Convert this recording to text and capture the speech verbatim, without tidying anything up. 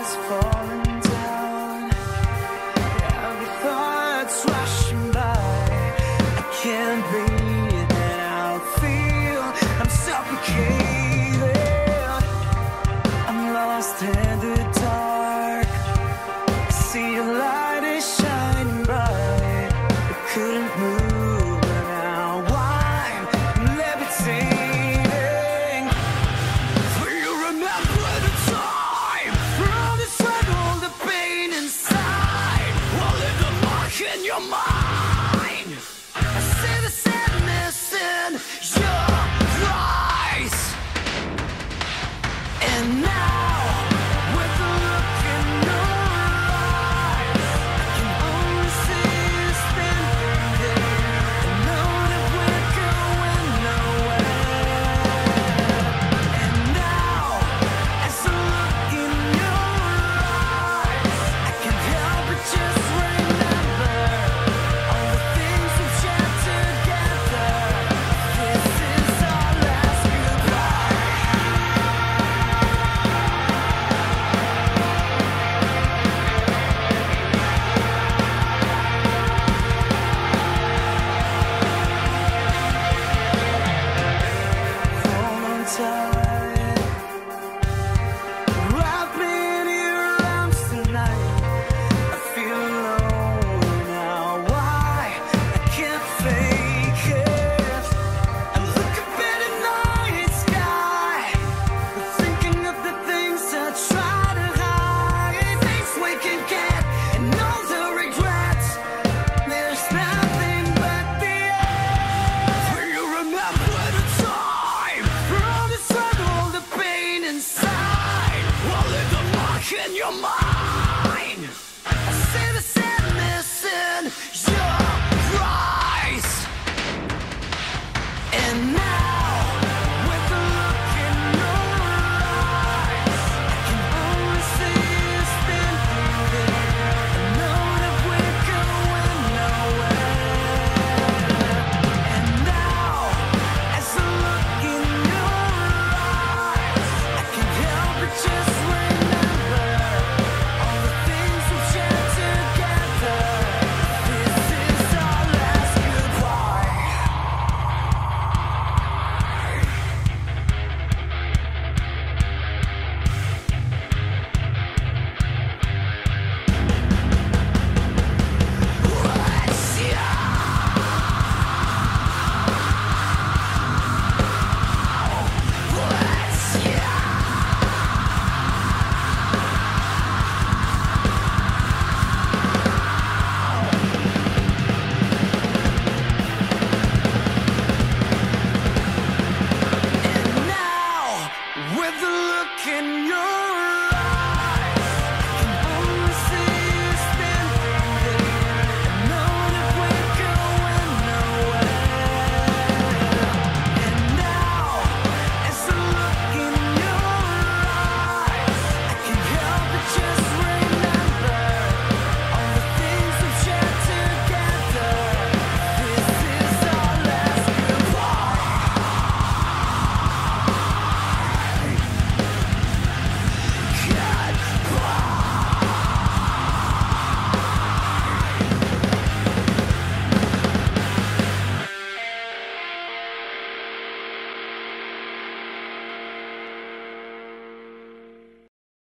as for